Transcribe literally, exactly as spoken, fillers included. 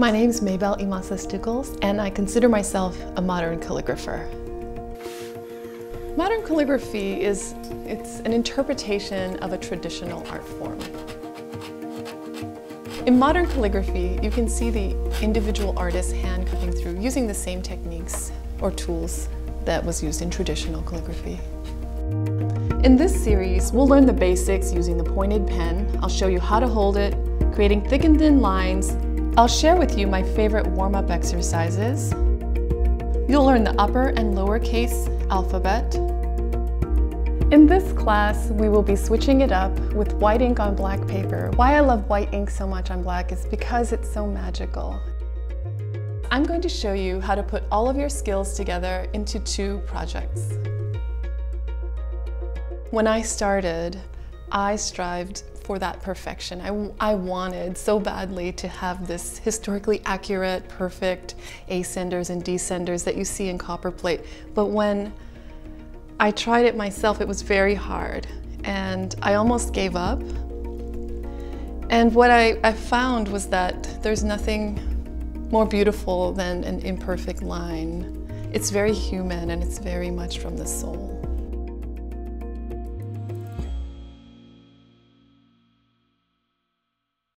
My name is Maybelle Imasa-Stukuls, and I consider myself a modern calligrapher. Modern calligraphy is it's an interpretation of a traditional art form. In modern calligraphy, you can see the individual artist's hand coming through using the same techniques or tools that was used in traditional calligraphy. In this series, we'll learn the basics using the pointed pen. I'll show you how to hold it, creating thick and thin lines. I'll share with you my favorite warm-up exercises. You'll learn the upper and lowercase alphabet. In this class, we will be switching it up with white ink on black paper. Why I love white ink so much on black is because it's so magical. I'm going to show you how to put all of your skills together into two projects. When I started, I strived for that perfection. I, I wanted so badly to have this historically accurate, perfect ascenders and descenders that you see in copperplate. But when I tried it myself, it was very hard, and I almost gave up. And what I, I found was that there's nothing more beautiful than an imperfect line. It's very human, and it's very much from the soul.